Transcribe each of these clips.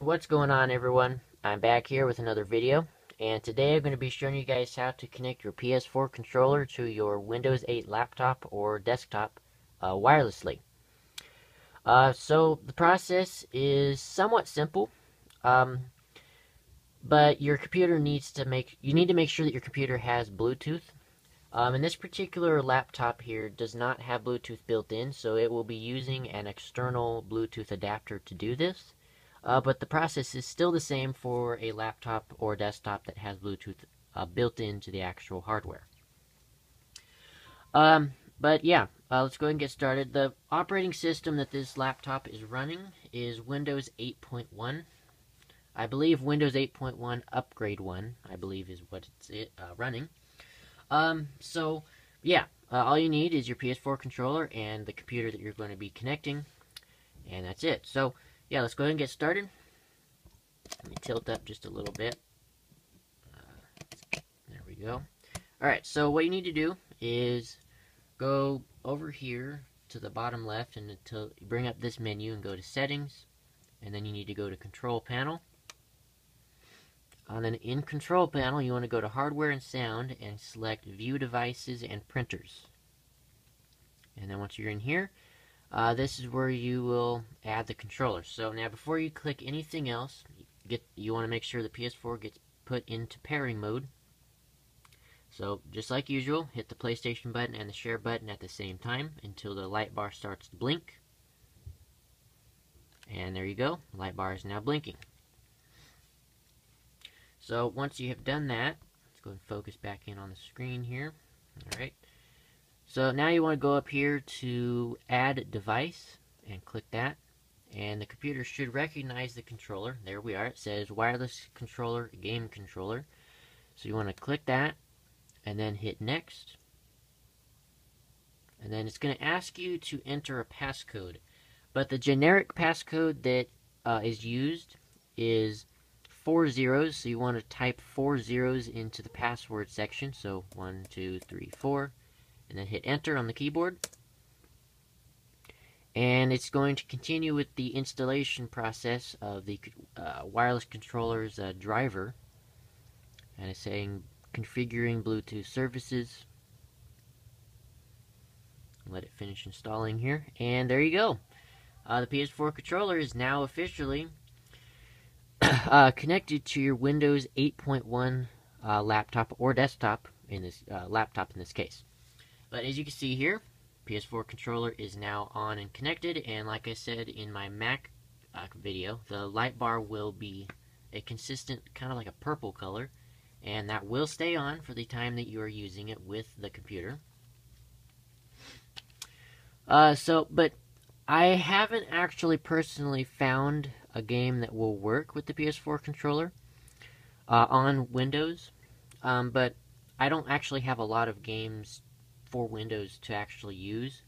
What's going on, everyone? I'm back here with another video, and today I'm going to be showing you guys how to connect your PS4 controller to your Windows 8 laptop or desktop wirelessly. So the process is somewhat simple, but your computer needs to make sure that your computer has Bluetooth. And this particular laptop here does not have Bluetooth built in, so it will be using an external Bluetooth adapter to do this. But the process is still the same for a laptop or desktop that has Bluetooth built into the actual hardware. But yeah, let's go ahead and get started. The operating system that this laptop is running is Windows 8.1. I believe Windows 8.1 Upgrade 1, I believe, is what it's running. So yeah, all you need is your PS4 controller and the computer that you're going to be connecting, and that's it. So yeah, let's go ahead and get started. Let me tilt up just a little bit. There we go. Alright, so what you need to do is go over here to the bottom left and until you bring up this menu and go to Settings. And then you need to go to Control Panel. And then in Control Panel, you want to go to Hardware and Sound and select View Devices and Printers. And then once you're in here, this is where you will add the controller. So now before you click anything else, you want to make sure the PS4 gets put into pairing mode. So just like usual, hit the PlayStation button and the share button at the same time until the light bar starts to blink. And there you go, the light bar is now blinking. So once you have done that, let's go ahead and focus back in on the screen here. Alright. So now you want to go up here to Add Device and click that, and the computer should recognize the controller. There we are. It says Wireless Controller, Game Controller. So you want to click that and then hit Next. And then it's going to ask you to enter a passcode. But the generic passcode that is used is 4 zeros. So you want to type 4 zeros into the password section. So 1, 2, 3, 4. And then hit enter on the keyboard, and it's going to continue with the installation process of the wireless controller's driver, and it's saying configuring Bluetooth services. Let it finish installing here, and there you go. The PS4 controller is now officially connected to your Windows 8.1 laptop or desktop, in this laptop in this case. But as you can see here, PS4 controller is now on and connected, and like I said in my Mac video, the light bar will be a consistent, kind of like a purple color, and that will stay on for the time that you are using it with the computer. But I haven't actually personally found a game that will work with the PS4 controller on Windows, but I don't actually have a lot of games for Windows to actually use.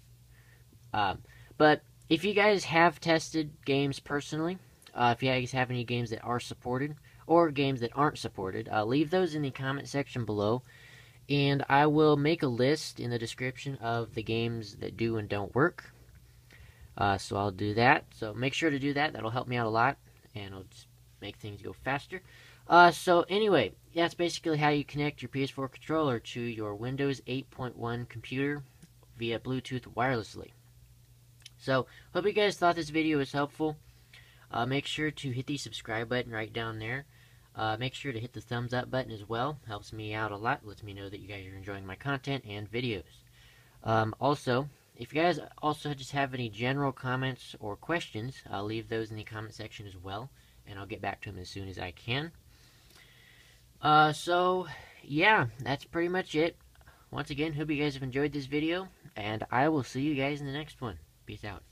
But if you guys have tested games personally, if you guys have any games that are supported or games that aren't supported, leave those in the comment section below, and I will make a list in the description of the games that do and don't work. So I'll do that. So make sure to do that. That'll help me out a lot, and it'll just make things go faster. So anyway, that's basically how you connect your PS4 controller to your Windows 8.1 computer via Bluetooth wirelessly. So, hope you guys thought this video was helpful. Make sure to hit the subscribe button right down there. Make sure to hit the thumbs up button as well. Helps me out a lot. Lets me know that you guys are enjoying my content and videos. Also, if you guys also just have any general comments or questions, I'll leave those in the comment section as well, and I'll get back to them as soon as I can. So yeah, that's pretty much it. Once again, hope you guys have enjoyed this video, and I will see you guys in the next one. Peace out.